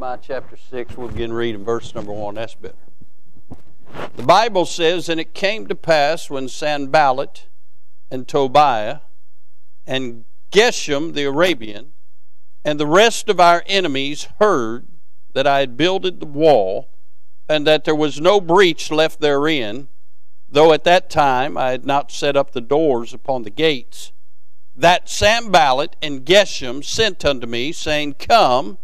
Nehemiah chapter 6, we'll begin reading verse number 1. That's better. The Bible says, "And it came to pass when Sanballat and Tobiah and Geshem the Arabian and the rest of our enemies heard that I had builded the wall, and that there was no breach left therein, though at that time I had not set up the doors upon the gates, that Sanballat and Geshem sent unto me, saying, Come,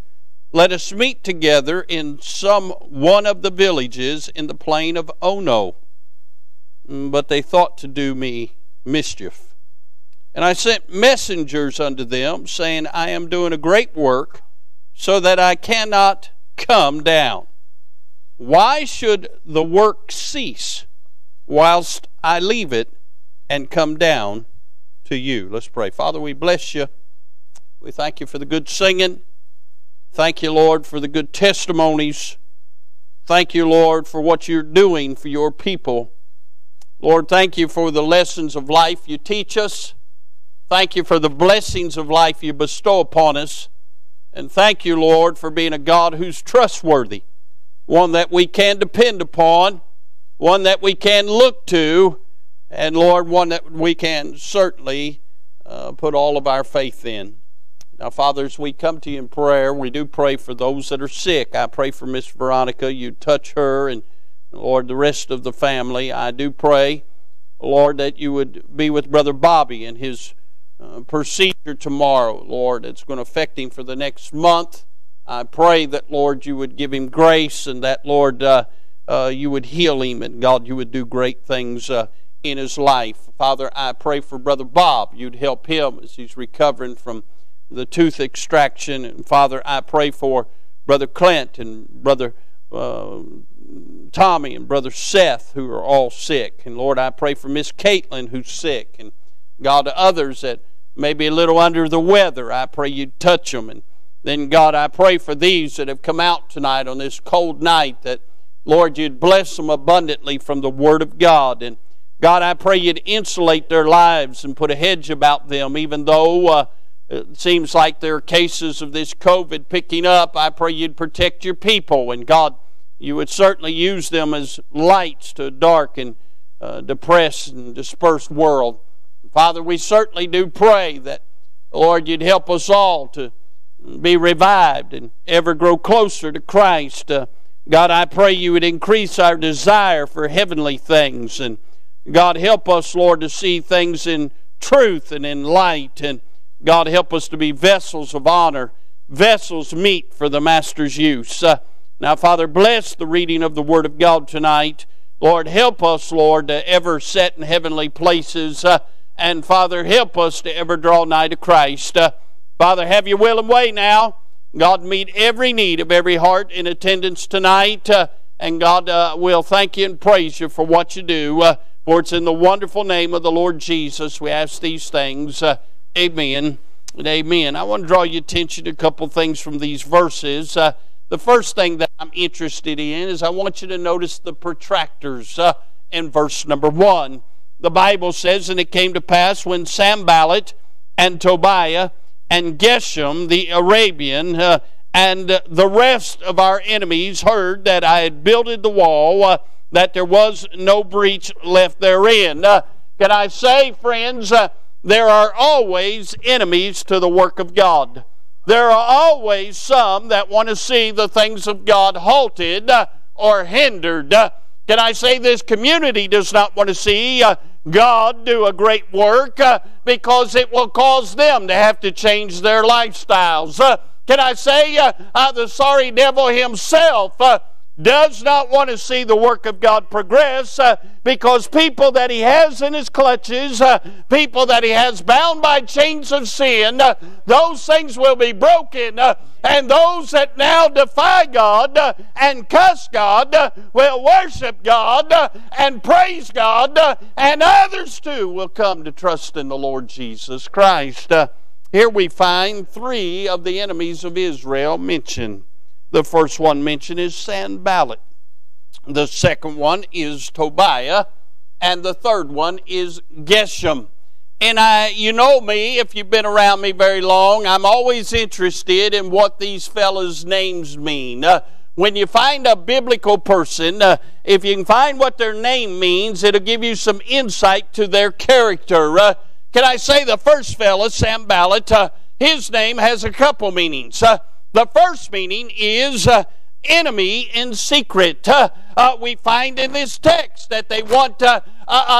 let us meet together in some one of the villages in the plain of Ono. But they thought to do me mischief. And I sent messengers unto them, saying, I am doing a great work, so that I cannot come down. Why should the work cease whilst I leave it and come down to you?" Let's pray. Father, we bless you. We thank you for the good singing. Thank you, Lord, for the good testimonies. Thank you, Lord, for what you're doing for your people. Lord, thank you for the lessons of life you teach us. Thank you for the blessings of life you bestow upon us. And thank you, Lord, for being a God who's trustworthy, one that we can depend upon, one that we can look to, and, Lord, one that we can certainly put all of our faith in. Now, Father, as we come to you in prayer, we do pray for those that are sick. I pray for Miss Veronica. You touch her and, Lord, the rest of the family. I do pray, Lord, that you would be with Brother Bobby and his procedure tomorrow, Lord. It's going to affect him for the next month. I pray that, Lord, you would give him grace, and that, Lord, you would heal him, and, God, you would do great things in his life. Father, I pray for Brother Bob. You'd help him as he's recovering from the tooth extraction. And, Father, I pray for Brother Clint and Brother Tommy and Brother Seth, who are all sick. And, Lord, I pray for Miss Caitlin, who's sick. And, God, others that may be a little under the weather, I pray you'd touch them. And then, God, I pray for these that have come out tonight on this cold night, that, Lord, you'd bless them abundantly from the Word of God. And, God, I pray you'd insulate their lives and put a hedge about them, even though it seems like there are cases of this COVID picking up. I pray you'd protect your people. And, God, you would certainly use them as lights to a dark and depressed and dispersed world. Father, we certainly do pray that, Lord, you'd help us all to be revived and ever grow closer to Christ. God, I pray you would increase our desire for heavenly things. And, God, help us, Lord, to see things in truth and in light. And, God, help us to be vessels of honor, vessels meet for the Master's use. Now, Father, bless the reading of the Word of God tonight. Lord, help us, Lord, to ever set in heavenly places. And, Father, help us to ever draw nigh to Christ. Father, have your will and way now. God, meet every need of every heart in attendance tonight. And, God, we'll thank you and praise you for what you do. For it's in the wonderful name of the Lord Jesus we ask these things. Amen and amen. I want to draw your attention to a couple things from these verses. The first thing that I'm interested in is I want you to notice the protractors in verse number 1. The Bible says, "And it came to pass when Sanballat and Tobiah and Geshem the Arabian and the rest of our enemies heard that I had builded the wall, that there was no breach left therein." Can I say, friends, there are always enemies to the work of God. There are always some that want to see the things of God halted or hindered. Can I say this community does not want to see God do a great work because it will cause them to have to change their lifestyles. Can I say the sorry devil himself does not want to see the work of God progress because people that he has in his clutches, people that he has bound by chains of sin, those things will be broken, and those that now defy God and cuss God will worship God and praise God, and others too will come to trust in the Lord Jesus Christ. Here we find three of the enemies of Israel mentioned. The first one mentioned is Sanballat. The second one is Tobiah. And the third one is Geshem. And you know me, if you've been around me very long, I'm always interested in what these fellas' names mean. When you find a biblical person, if you can find what their name means, it'll give you some insight to their character. Can I say the first fella, Sanballat, his name has a couple meanings. The first meaning is enemy in secret. We find in this text that they want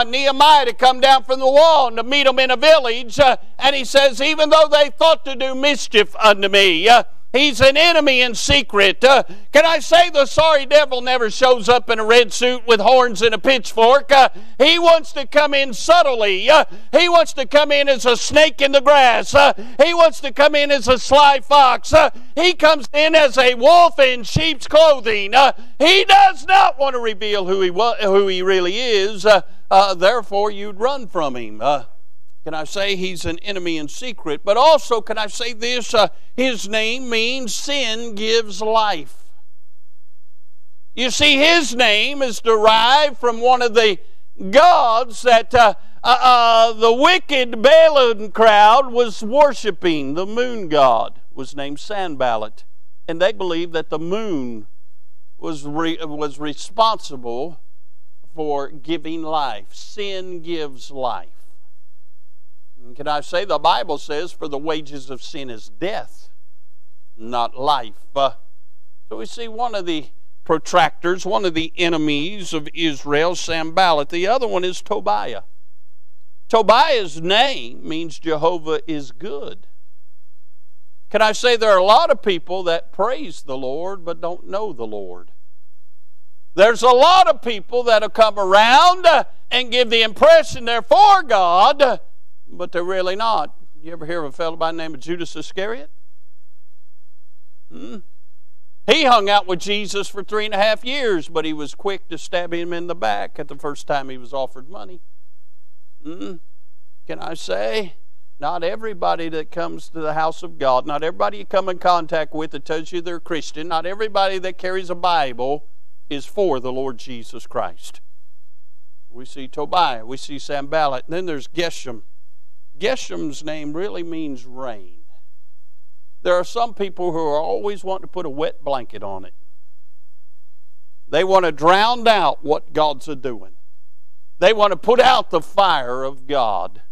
Nehemiah to come down from the wall and to meet them in a village. And he says, even though they thought to do mischief unto me, he's an enemy in secret. Can I say the sorry devil never shows up in a red suit with horns and a pitchfork? He wants to come in subtly. He wants to come in as a snake in the grass. He wants to come in as a sly fox. He comes in as a wolf in sheep's clothing. He does not want to reveal who he really is. Therefore, you'd run from him. Can I say he's an enemy in secret? But also, can I say this? His name means sin gives life. You see, his name is derived from one of the gods that the wicked Balaam crowd was worshiping. The moon god was named Sanballat. And they believed that the moon was responsible for giving life. Sin gives life. Can I say the Bible says, for the wages of sin is death, not life. So we see one of the protractors, one of the enemies of Israel, Sanballat. The other one is Tobiah. Tobiah's name means Jehovah is good. Can I say there are a lot of people that praise the Lord but don't know the Lord? There's a lot of people that will come around and give the impression they're for God, but they're really not. You ever hear of a fellow by the name of Judas Iscariot? He hung out with Jesus for 3.5 years, but he was quick to stab him in the back at the first time he was offered money. Can I say, not everybody that comes to the house of God, not everybody you come in contact with that tells you they're Christian, not everybody that carries a Bible is for the Lord Jesus Christ. We see Tobiah, we see Sanballat, and then there's Geshem. Geshem's name really means rain. There are some people who are always wanting to put a wet blanket on it. They want to drown out what God's a-doing. They want to put out the fire of God.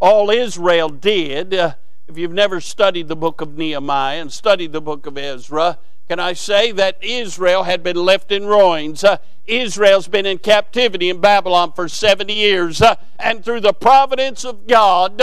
All Israel did, if you've never studied the book of Nehemiah and studied the book of Ezra, can I say that Israel had been left in ruins? Israel's been in captivity in Babylon for 70 years. And through the providence of God,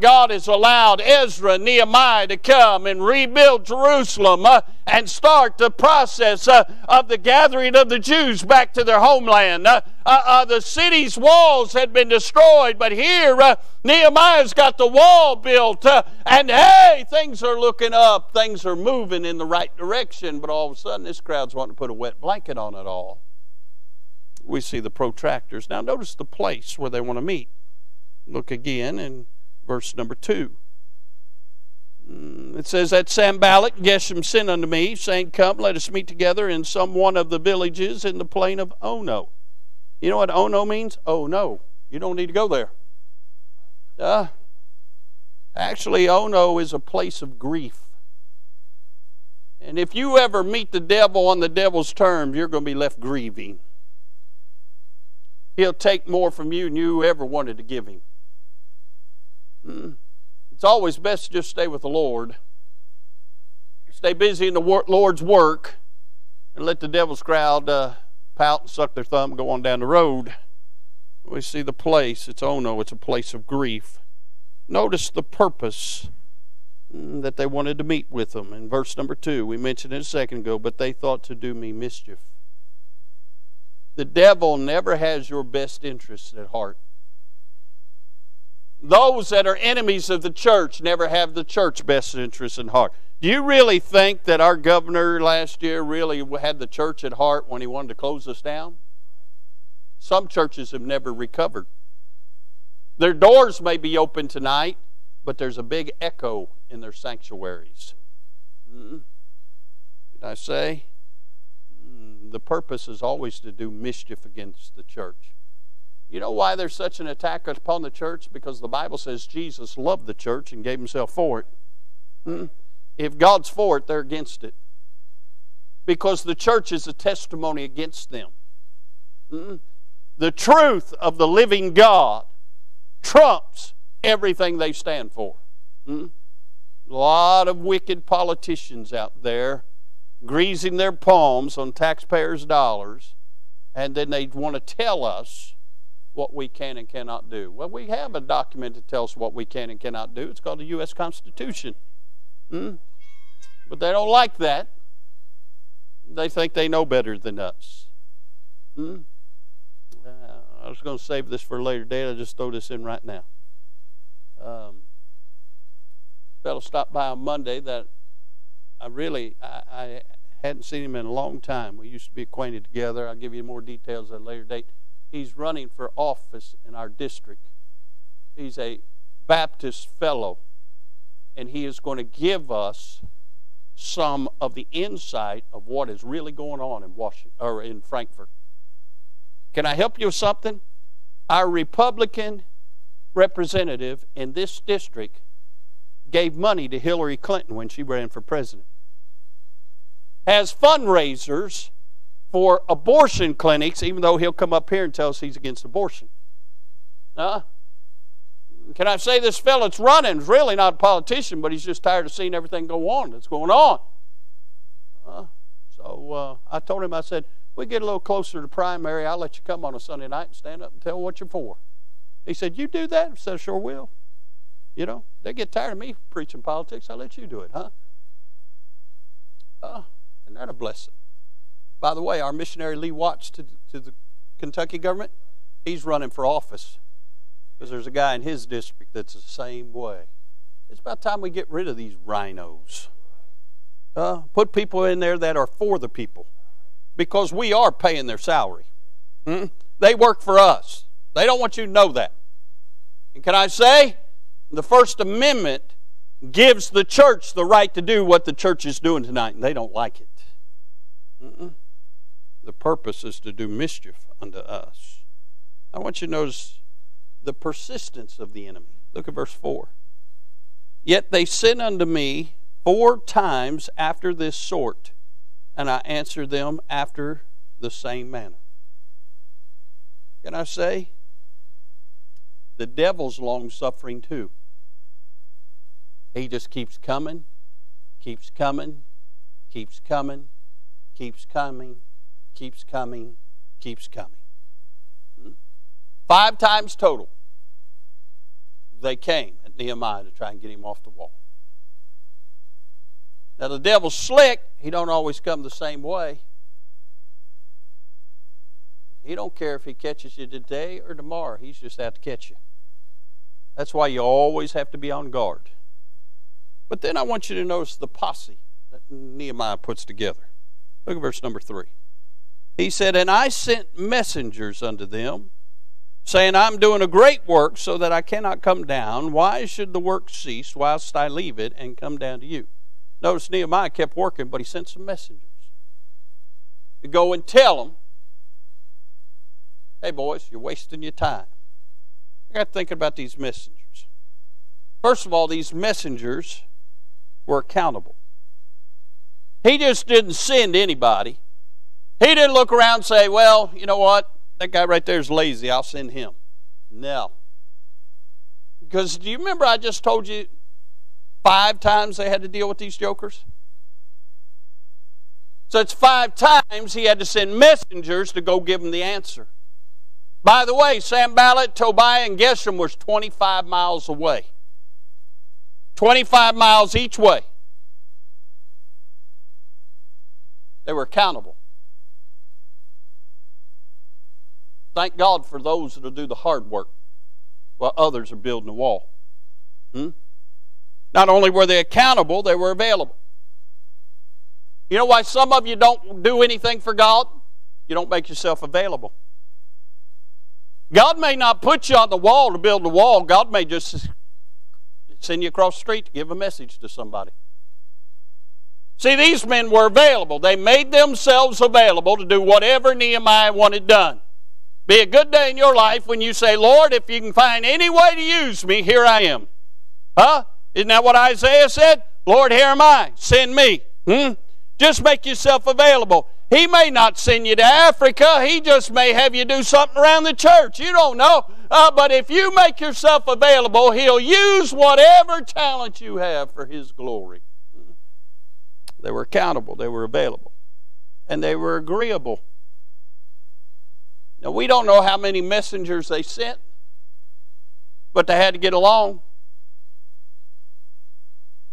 God has allowed Ezra and Nehemiah to come and rebuild Jerusalem and start the process of the gathering of the Jews back to their homeland. The city's walls had been destroyed, but here Nehemiah's got the wall built. And hey, things are looking up. Things are moving in the right direction. But all of a sudden, this crowd's wanting to put a wet blanket on it all. We see the protractors. Now notice the place where they want to meet. Look again in verse number 2. It says, that Sanballat Geshem sent unto me, saying, come, let us meet together in some one of the villages in the plain of Ono. You know what Ono means? Oh no, you don't need to go there. Actually, Ono is a place of grief. And if you ever meet the devil on the devil's terms, you're going to be left grieving. He'll take more from you than you ever wanted to give him. It's always best to just stay with the Lord. Stay busy in the Lord's work and let the devil's crowd pout and suck their thumb and go on down the road. We see the place. It's Ono. It's a place of grief. Notice the purpose that they wanted to meet with them. In verse number 2, we mentioned it a second ago, but they thought to do me mischief. The devil never has your best interests at heart. Those that are enemies of the church never have the church's best interests at heart. Do you really think that our governor last year really had the church at heart when he wanted to close us down? Some churches have never recovered. Their doors may be open tonight, but there's a big echo in their sanctuaries. Did I say? The purpose is always to do mischief against the church. You know why there's such an attack upon the church? Because the Bible says Jesus loved the church and gave himself for it. If God's for it, they're against it. Because the church is a testimony against them. The truth of the living God trumps everything they stand for. A lot of wicked politicians out there greasing their palms on taxpayers' dollars, and then they want to tell us what we can and cannot do. Well, we have a document that tells what we can and cannot do. It's called the U.S. Constitution. But they don't like that. They think they know better than us. I was going to save this for a later date. I'll just throw this in right now. Fellow stopped by on Monday that I hadn't seen him in a long time. We used to be acquainted together. I'll give you more details at a later date. He's running for office in our district. He's a Baptist fellow, and he is going to give us some of the insight of what is really going on in Washington or in Frankfurt. Can I help you with something? Our Republican representative in this district gave money to Hillary Clinton when she ran for president. Has fundraisers for abortion clinics, even though he'll come up here and tell us he's against abortion. Can I say this fellow that's running is really not a politician, but he's just tired of seeing everything go on that's going on. So I told him, I said, we get a little closer to primary, I'll let you come on a Sunday night and stand up and tell what you're for. He said, you do that? I said, I sure will. You know, they get tired of me preaching politics. I'll let you do it, Isn't that a blessing? By the way, our missionary Lee Watts to the Kentucky government, he's running for office because there's a guy in his district that's the same way. It's about time we get rid of these rhinos. Put people in there that are for the people, because we are paying their salary. They work for us. They don't want you to know that. And can I say, the First Amendment gives the church the right to do what the church is doing tonight, and they don't like it. The purpose is to do mischief unto us. I want you to notice the persistence of the enemy. Look at verse 4. Yet they sent unto me 4 times after this sort, and I answered them after the same manner. Can I say? The devil's long-suffering too. He just keeps coming, keeps coming, keeps coming, keeps coming, keeps coming, keeps coming. 5 times total they came at Nehemiah to try and get him off the wall. Now the devil's slick. He don't always come the same way. He don't care if he catches you today or tomorrow. He's just out to catch you. That's why you always have to be on guard. But then I want you to notice the posse that Nehemiah puts together. Look at verse number 3. He said, and I sent messengers unto them, saying, I'm doing a great work so that I cannot come down. Why should the work cease whilst I leave it and come down to you? Notice Nehemiah kept working, but he sent some messengers to go and tell them, hey boys, you're wasting your time. I got thinking about these messengers. First of all, these messengers were accountable. He just didn't send anybody. He didn't look around and say, well, you know what? That guy right there is lazy. I'll send him. No. Because do you remember I just told you 5 times they had to deal with these jokers? So it's 5 times he had to send messengers to go give them the answer. By the way, Sanballat, Tobiah, and Geshem was 25 miles away. 25 miles each way. They were accountable. Thank God for those that will do the hard work while others are building a wall. Not only were they accountable, they were available. You know why some of you don't do anything for God? You don't make yourself available. God may not put you on the wall to build the wall. God may just send you across the street to give a message to somebody. See, these men were available. They made themselves available to do whatever Nehemiah wanted done. Be a good day in your life when you say, Lord, if you can find any way to use me, here I am. Huh? Isn't that what Isaiah said? Lord, here am I. Send me. Just make yourself available. He may not send you to Africa. He just may have you do something around the church. You don't know. But if you make yourself available, He'll use whatever talent you have for His glory. They were accountable. They were available. And they were agreeable. Now, we don't know how many messengers they sent, but they had to get along.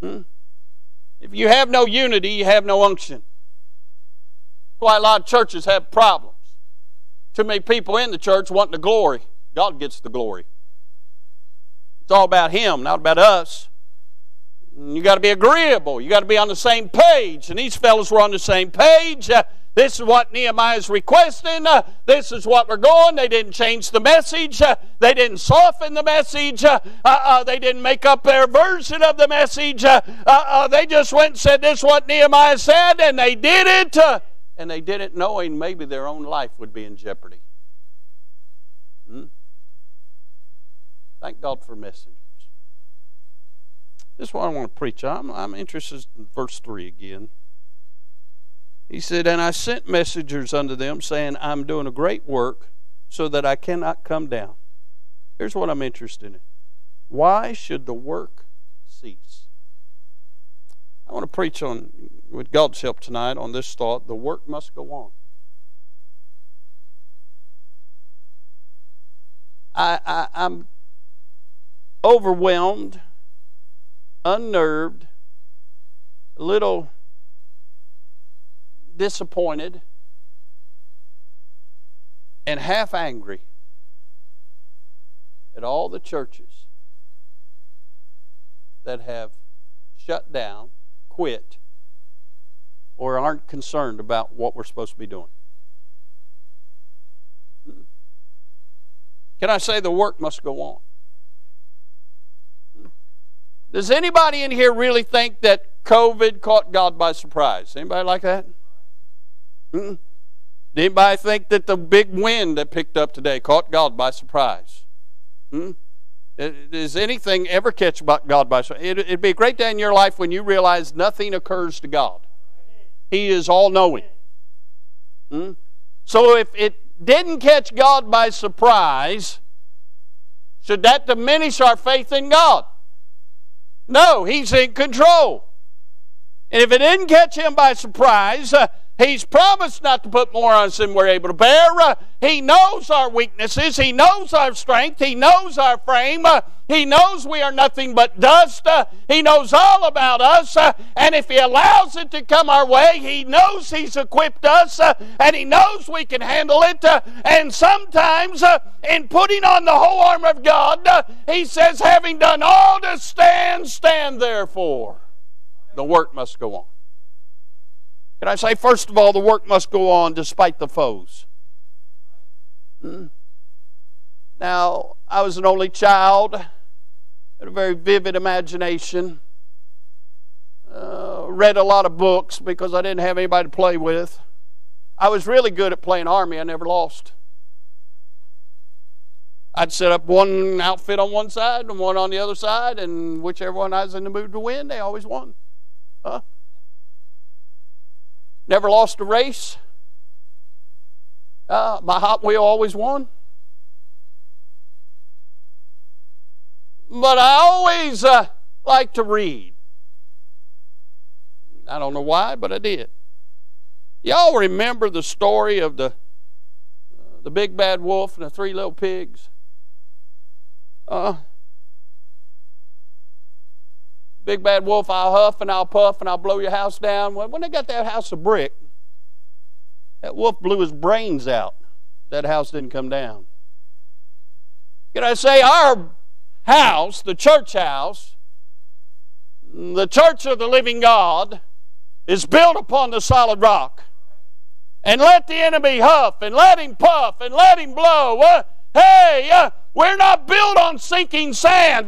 If you have no unity, you have no unction. That's why a lot of churches have problems. Too many people in the church want the glory. God gets the glory. It's all about Him, not about us. You got to be agreeable. You got to be on the same page. And these fellows were on the same page. This is what Nehemiah's requesting. This is what we're going. They didn't change the message. They didn't soften the message. They didn't make up their version of the message. They just went and said, this is what Nehemiah said, and they did it. And they did it knowing maybe their own life would be in jeopardy. Thank God for messengers. This is what I want to preach. I'm interested in verse 3 again. He said, and I sent messengers unto them, saying, I'm doing a great work, so that I cannot come down. Here's what I'm interested in. Why should the work cease? I want to preach on, with God's help tonight, on this thought, the work must go on. I'm overwhelmed, unnerved, a little disappointed, and half angry at all the churches that have shut down, quit, or aren't concerned about what we're supposed to be doing. Can I say the work must go on? Does anybody in here really think that COVID caught God by surprise? Anybody like that? Did anybody think that the big wind that picked up today caught God by surprise? Does anything ever catch God by surprise? It'd be a great day in your life when you realize nothing occurs to God. He is all-knowing. So if it didn't catch God by surprise, should that diminish our faith in God? No, He's in control. And if it didn't catch Him by surprise, He's promised not to put more on us than we're able to bear. He knows our weaknesses. He knows our strength. He knows our frame. He knows we are nothing but dust. He knows all about us. And if He allows it to come our way, He knows He's equipped us. And He knows we can handle it. And sometimes, in putting on the whole armor of God, He says, having done all to stand, stand therefore. The work must go on. Can I say, first of all, the work must go on despite the foes. Now, I was an only child, had a very vivid imagination, read a lot of books because I didn't have anybody to play with. I was really good at playing army. I never lost. I'd set up one outfit on one side and one on the other side, and whichever one I was in the mood to win, they always won. Never lost a race. My Hot Wheel always won. But I always liked to read. I don't know why, but I did. Y'all remember the story of the big bad wolf and the three little pigs? Big bad wolf, I'll huff and I'll puff and I'll blow your house down. Well, when they got that house of brick, that wolf blew his brains out. That house didn't come down. Can I say, our house, the church house, the church of the living God, is built upon the solid rock. And let the enemy huff and let him puff and let him blow. We're not built on sinking sand.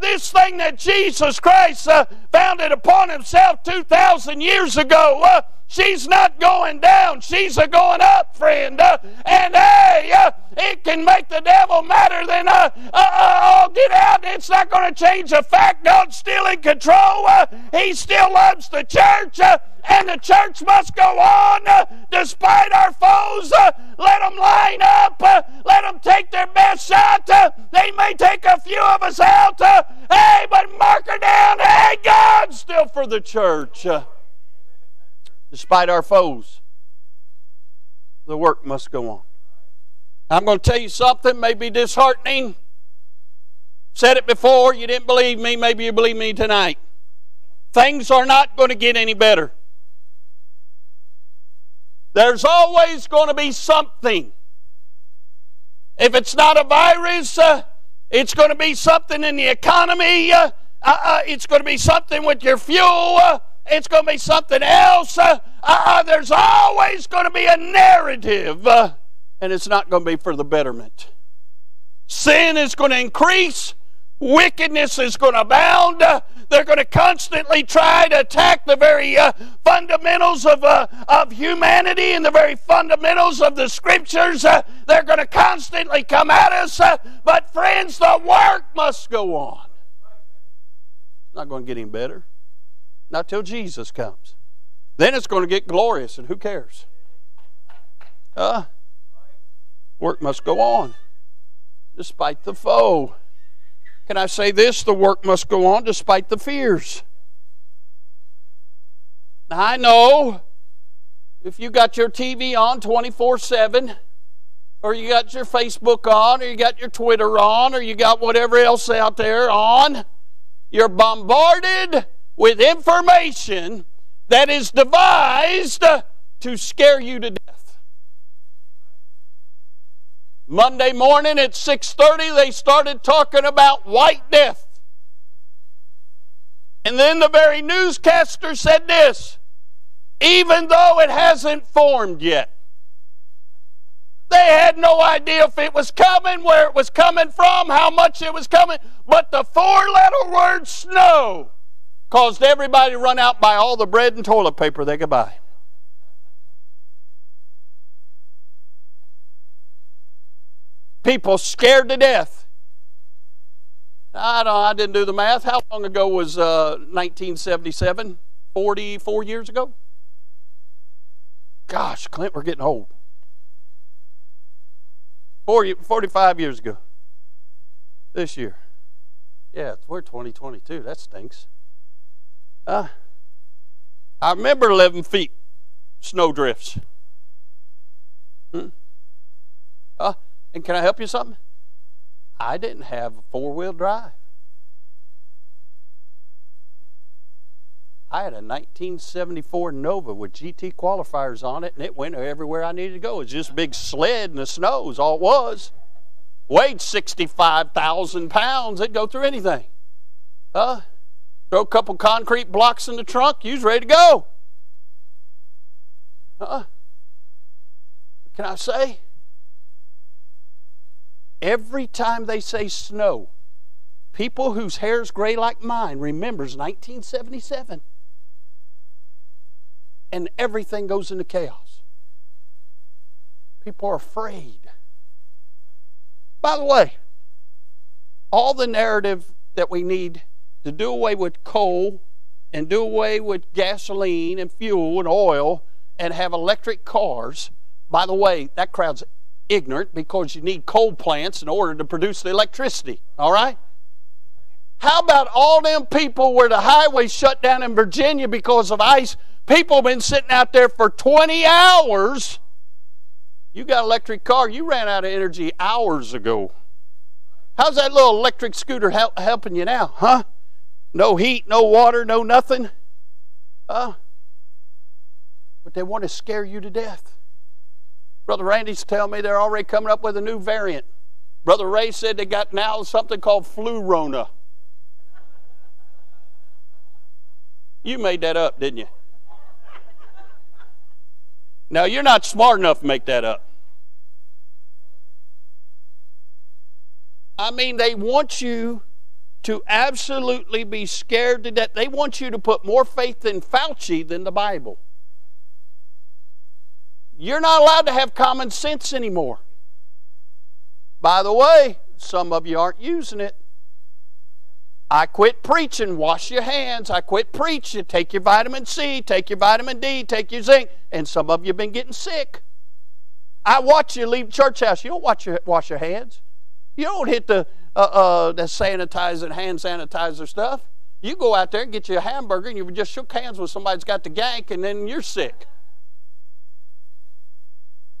This thing that Jesus Christ founded upon Himself 2,000 years ago She's not going down. She's a going up, friend. It can make the devil madder than get out. It's not going to change the fact God's still in control. He still loves the church, and the church must go on despite our foes. Let them line up. Let them take their best shot. They may take a few of us out. But mark her down. God's still for the church. Despite our foes, the work must go on. I'm going to tell you something may be disheartening. Said it before, you didn't believe me, maybe you believe me tonight. Things are not going to get any better. There's always going to be something. If it's not a virus, it's going to be something in the economy. It's going to be something with your fuel. It's going to be something else. There's always going to be a narrative, and it's not going to be for the betterment. Sin is going to increase. Wickedness is going to abound. They're going to constantly try to attack the very fundamentals of humanity and the very fundamentals of the Scriptures. They're going to constantly come at us. But friends, the work must go on. It's not going to get any better. Not till Jesus comes. Then it's going to get glorious, and who cares? Work must go on, despite the foe. Can I say this? The work must go on despite the fears. Now, I know if you got your TV on 24/7, or you got your Facebook on, or you got your Twitter on, or you got whatever else out there on, you're bombarded with information that is devised to scare you to death. Monday morning at 6:30, they started talking about white death. And then the very newscaster said this, even though it hasn't formed yet. They had no idea if it was coming, where it was coming from, how much it was coming, but the four-letter word snow caused everybody to run out and buy all the bread and toilet paper they could buy. People scared to death. I didn't do the math. How long ago was 1977? 44 years ago? Gosh, Clint, we're getting old. 45 years ago. This year. Yeah, we're 2022. That stinks. I remember 11 feet snow drifts. And can I help you something? I didn't have a four-wheel drive. I had a 1974 Nova with GT qualifiers on it, and it went everywhere I needed to go. It was just a big sled in the snow is all it was. Weighed 65,000 pounds. It'd go through anything. Throw a couple concrete blocks in the trunk, you's ready to go. Can I say? Every time they say snow, people whose hair's gray like mine remembers 1977. And everything goes into chaos. People are afraid. By the way, all the narrative that we need to do away with coal and do away with gasoline and fuel and oil and have electric cars. By the way, that crowd's ignorant because you need coal plants in order to produce the electricity. All right? How about all them people where the highway shut down in Virginia because of ice? People have been sitting out there for 20 hours. You got an electric car. You ran out of energy hours ago. How's that little electric scooter helping you now? Huh? No heat, no water, no nothing. But they want to scare you to death. Brother Randy's telling me they're already coming up with a new variant. Brother Ray said they got now something called flu rona. You made that up, didn't you? Now, you're not smart enough to make that up. I mean, they want you to absolutely be scared to death. They want you to put more faith in Fauci than the Bible. You're not allowed to have common sense anymore. By the way, some of you aren't using it. I quit preaching, wash your hands. I quit preaching, take your vitamin C, take your vitamin D, take your zinc. And some of you have been getting sick. I watch you leave church house. You don't wash your hands. You don't hit the sanitizing, hand sanitizer stuff. You go out there and get you a hamburger and you just shook hands with somebody that's got the gank and then you're sick.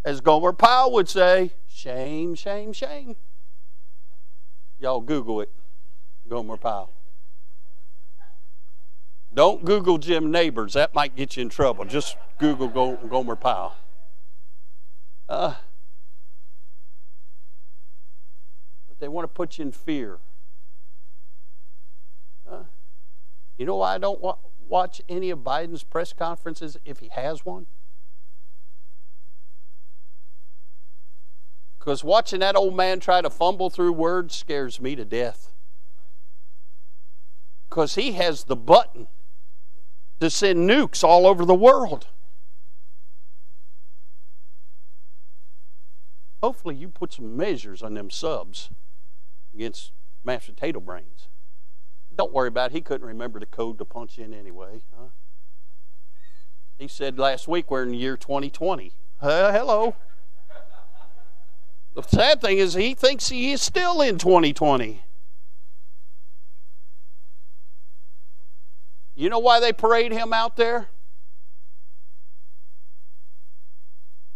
As Gomer Powell would say, shame, shame, shame. Y'all Google it. Gomer Powell. Don't Google Jim Neighbors. That might get you in trouble. Just Google Gomer Powell. But they want to put you in fear. You know why I don't watch any of Biden's press conferences if he has one? Because watching that old man try to fumble through words scares me to death. Because he has the button to send nukes all over the world. Hopefully you put some measures on them subs against mashed potato brains. Don't worry about it. He couldn't remember the code to punch in anyway. Huh? He said last week we're in the year 2020. Hello. The sad thing is he thinks he is still in 2020. You know why they parade him out there?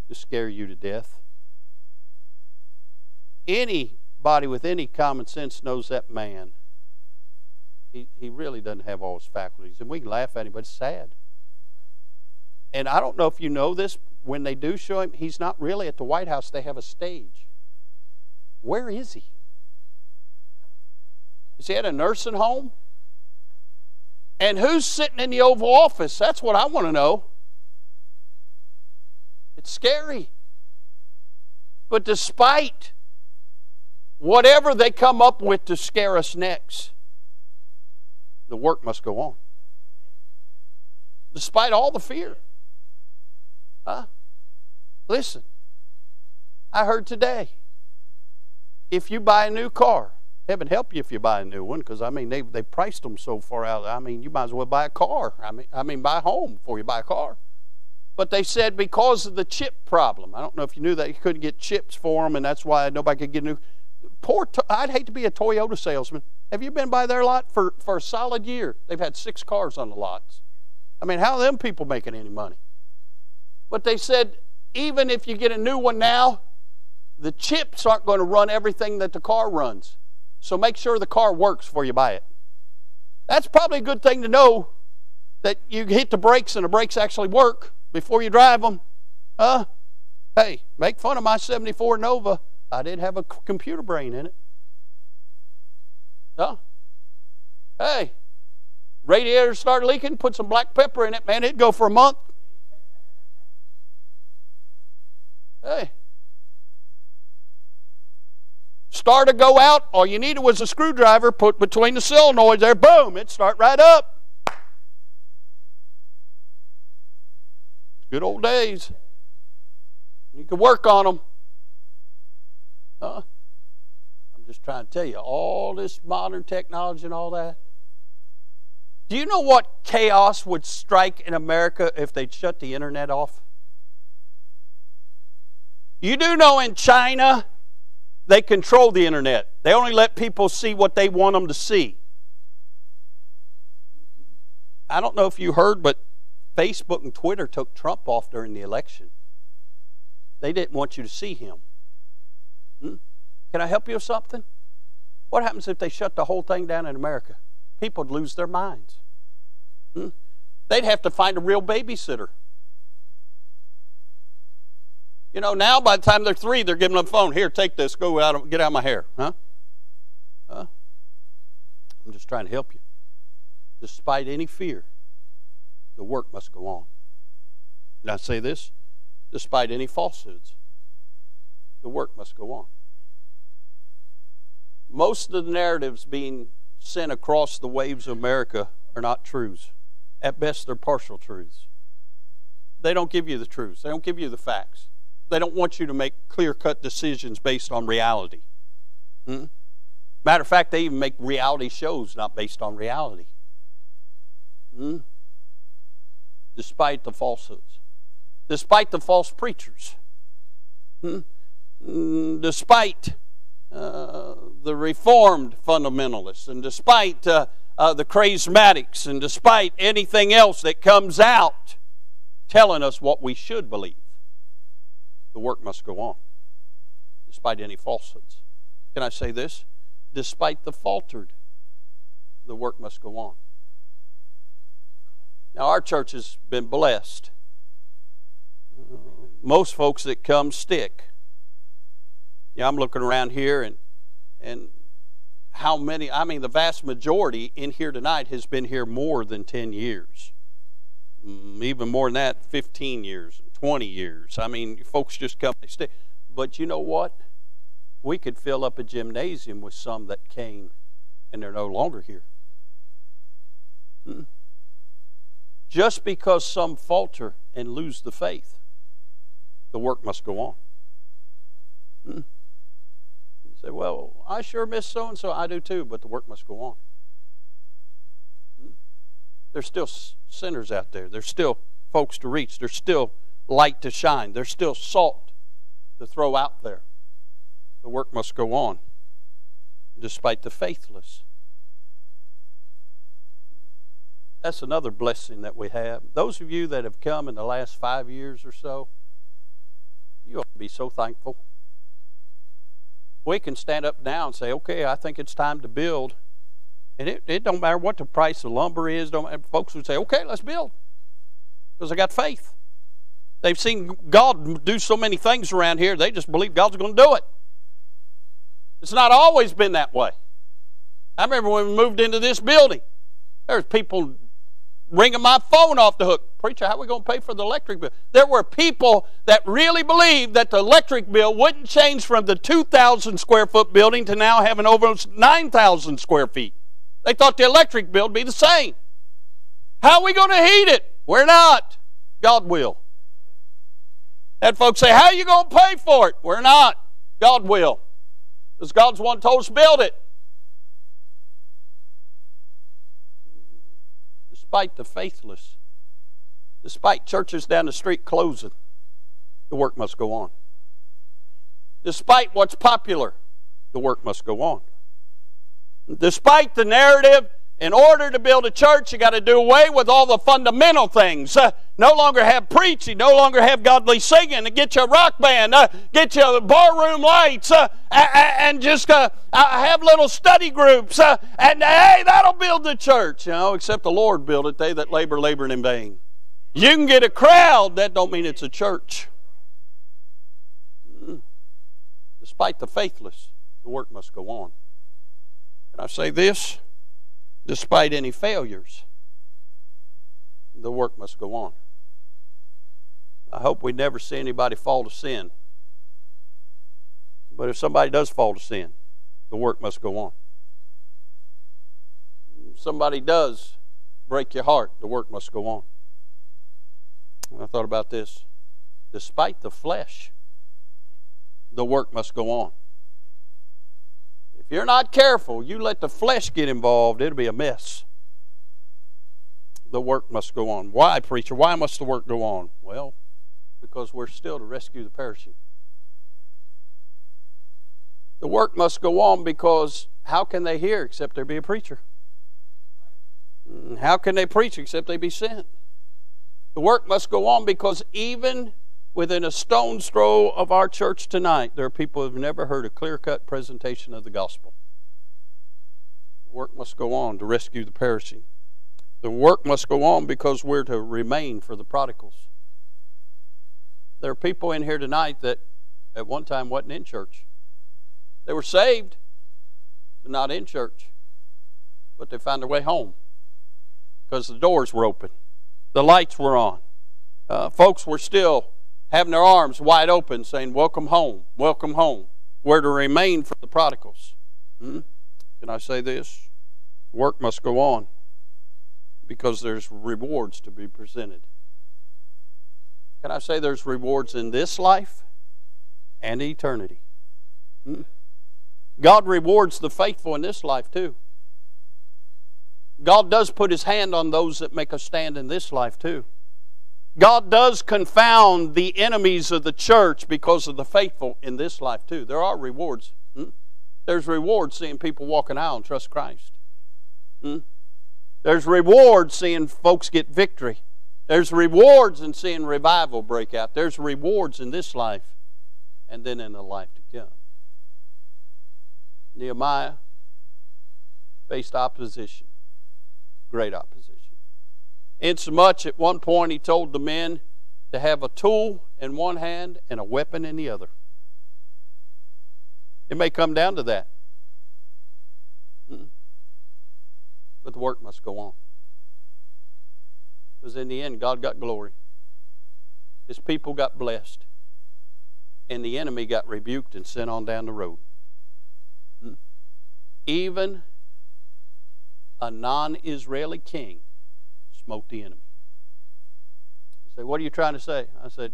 To scare you to death. Anybody with any common sense knows that man. He really doesn't have all his faculties. And we can laugh at him, but it's sad. And I don't know if you know this. When they do show him, he's not really at the White House. They have a stage. Where is he? Is he at a nursing home? And who's sitting in the Oval Office? That's what I want to know. It's scary. But despite whatever they come up with to scare us next, the work must go on. Despite all the fear. Listen, I heard today, if you buy a new car, heaven help you if you buy a new one, because I mean they priced them so far out. I mean you might as well buy a car. I mean buy a home before you buy a car. But they said because of the chip problem, I don't know if you knew that you couldn't get chips for them, and that's why nobody could get new. I'd hate to be a Toyota salesman. Have you been by their lot for a solid year? They've had 6 cars on the lots. I mean, how are them people making any money? But they said even if you get a new one now, the chips aren't going to run everything that the car runs. So make sure the car works before you buy it. That's probably a good thing to know, that you hit the brakes and the brakes actually work before you drive them. Hey, make fun of my 74 Nova. I did have a computer brain in it. Hey, radiator started leaking, put some black pepper in it. Man, it'd go for a month. Hey. Star to go out, all you needed was a screwdriver, put between the solenoids there, boom, it'd start right up. Good old days. You could work on them. I'm just trying to tell you, all this modern technology and all that. Do you know what chaos would strike in America if they'd shut the internet off? You do know in China, they control the internet. They only let people see what they want them to see. I don't know if you heard, but Facebook and Twitter took Trump off during the election. They didn't want you to see him. Can I help you with something? What happens if they shut the whole thing down in America? People would lose their minds. They'd have to find a real babysitter. You know, now by the time they're 3, they're giving them a phone. Here, take this. Go out. Get out of my hair. I'm just trying to help you. Despite any fear, the work must go on. And I say this, despite any falsehoods, the work must go on. Most of the narratives being sent across the waves of America are not truths. At best, they're partial truths. They don't give you the truths. They don't give you the facts. They don't want you to make clear-cut decisions based on reality. Matter of fact, they even make reality shows not based on reality. Despite the falsehoods. Despite the false preachers. Despite the Reformed fundamentalists, and despite the charismatics, and despite anything else that comes out telling us what we should believe, the work must go on, despite any falsehoods. Can I say this? Despite the faltered, the work must go on. Now, our church has been blessed. Most folks that come stick. Yeah, I'm looking around here, and how many, I mean, the vast majority in here tonight has been here more than 10 years. Even more than that, 15 years, 20 years. I mean, folks just come, they stay. But you know what? We could fill up a gymnasium with some that came, and they're no longer here. Just because some falter and lose the faith, the work must go on. You say, well, I sure miss so-and-so. I do too, but the work must go on. There's still sinners out there. There's still folks to reach. There's still light to shine. There's still salt to throw out there. The work must go on, despite the faithless. That's another blessing that we have. Those of you that have come in the last 5 years or so, you ought to be so thankful. We can stand up now and say, okay, I think it's time to build. And it don't matter what the price of lumber is. Folks would say, okay, let's build. Because they got faith. They've seen God do so many things around here, they just believe God's going to do it. It's not always been that way. I remember when we moved into this building, there was people ringing my phone off the hook. Preacher, how are we going to pay for the electric bill? There were people that really believed that the electric bill wouldn't change from the 2,000 square foot building to now having over 9,000 square feet. They thought the electric bill would be the same. How are we going to heat it? We're not. God will. Had folks say, how are you going to pay for it? We're not. God will. Because God's the one told us to build it. Despite the faithless, despite churches down the street closing, the work must go on. Despite what's popular, the work must go on. Despite the narrative, in order to build a church, you got to do away with all the fundamental things. No longer have preaching, no longer have godly singing, and get your rock band, get your barroom lights, and just have little study groups, and hey, that'll build the church. You know, except the Lord build it, they that labor in vain. You can get a crowd, that don't mean it's a church. Despite the faithless, the work must go on. Can I say this? Despite any failures, the work must go on. I hope we never see anybody fall to sin. But if somebody does fall to sin, the work must go on. If somebody does break your heart, the work must go on. I thought about this. Despite the flesh, the work must go on. If you're not careful, you let the flesh get involved, it'll be a mess. The work must go on. Why, preacher? Why must the work go on? Well, because we're still to rescue the perishing. The work must go on because how can they hear except there be a preacher? How can they preach except they be sent? The work must go on because even within a stone's throw of our church tonight, there are people who have never heard a clear-cut presentation of the gospel. The work must go on to rescue the perishing. The work must go on because we're to remain for the prodigals. There are people in here tonight that at one time wasn't in church. They were saved, but not in church. But they found their way home because the doors were open. The lights were on. Folks were still having their arms wide open, saying, welcome home, welcome home. We're to remain for the prodigals. Can I say this? Work must go on because there's rewards to be presented. Can I say there's rewards in this life and eternity? God rewards the faithful in this life too. God does put His hand on those that make a stand in this life too. God does confound the enemies of the church because of the faithful in this life too. There are rewards. There's rewards seeing people walking out and trust Christ. There's rewards seeing folks get victory. There's rewards in seeing revival break out. There's rewards in this life and then in the life to come. Nehemiah faced opposition, great opposition. Insomuch at one point he told the men to have a tool in one hand and a weapon in the other. It may come down to that. But the work must go on. Because in the end, God got glory. His people got blessed. And the enemy got rebuked and sent on down the road. Even a non-Israeli king smote the enemy. You say, what are you trying to say? I said,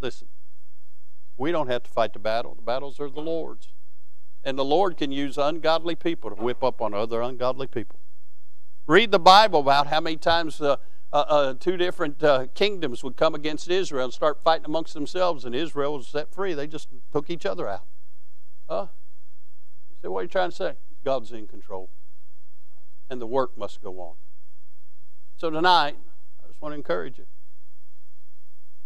listen, we don't have to fight the battle. The battles are the Lord's. And the Lord can use ungodly people to whip up on other ungodly people. Read the Bible about how many times two different kingdoms would come against Israel and start fighting amongst themselves, and Israel was set free. They just took each other out. You say, what are you trying to say? God's in control. And the work must go on. So tonight, I just want to encourage you.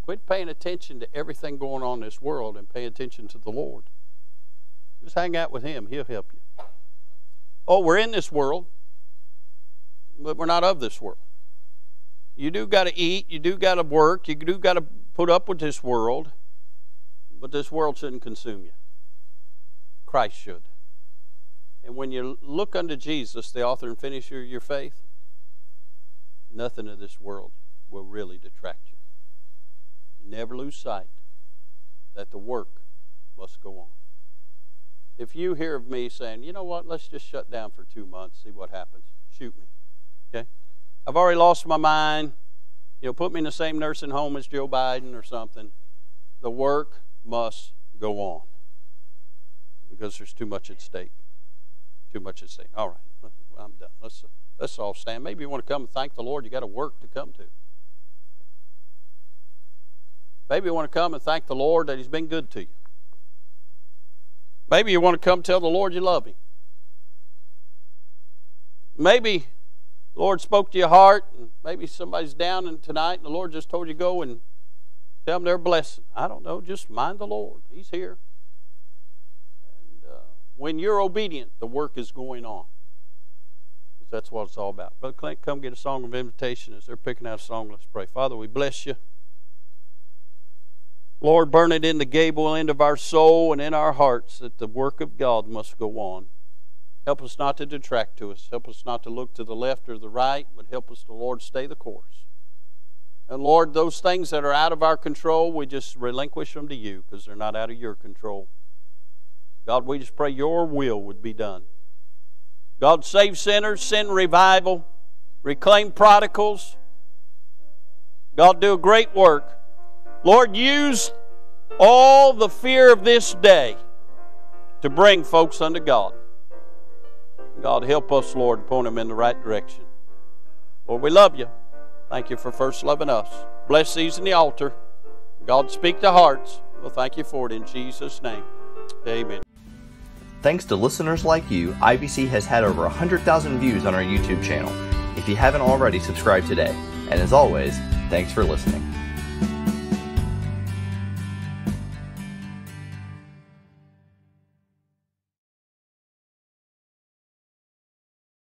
Quit paying attention to everything going on in this world and pay attention to the Lord. Just hang out with Him. He'll help you. Oh, we're in this world, but we're not of this world. You do got to eat. You do got to work. You do got to put up with this world, but this world shouldn't consume you. Christ should. And when you look unto Jesus, the author and finisher of your faith, nothing of this world will really detract you. Never lose sight that the work must go on. If you hear of me saying, you know what, let's just shut down for 2 months, see what happens, shoot me. Okay? I've already lost my mind. You'll put me in the same nursing home as Joe Biden or something. The work must go on because there's too much at stake. Too much at stake. All right, I'm done. Let's all stand. Maybe you want to come and thank the Lord you got a work to come to. Maybe you want to come and thank the Lord that He's been good to you. Maybe you want to come tell the Lord you love Him. Maybe the Lord spoke to your heart, and maybe somebody's down and tonight and the Lord just told you go and tell them they're blessed. I don't know. Just mind the Lord. He's here. And when you're obedient, the work is going on. That's what it's all about. Brother Clint, come get a song of invitation. As they're picking out a song, let's pray. Father, we bless you. Lord, burn it in the gable end of our soul and in our hearts that the work of God must go on. Help us not to detract to us. Help us not to look to the left or the right, but help us to, Lord, stay the course. And, Lord, those things that are out of our control, we just relinquish them to you because they're not out of your control. God, we just pray your will would be done. God, save sinners, send revival, reclaim prodigals. God, do a great work. Lord, use all the fear of this day to bring folks unto God. God, help us, Lord, point them in the right direction. Lord, we love you. Thank you for first loving us. Bless these in the altar. God, speak to hearts. Well, thank you for it in Jesus' name. Amen. Thanks to listeners like you, IBC has had over 100,000 views on our YouTube channel. If you haven't already, subscribe today. And as always, thanks for listening.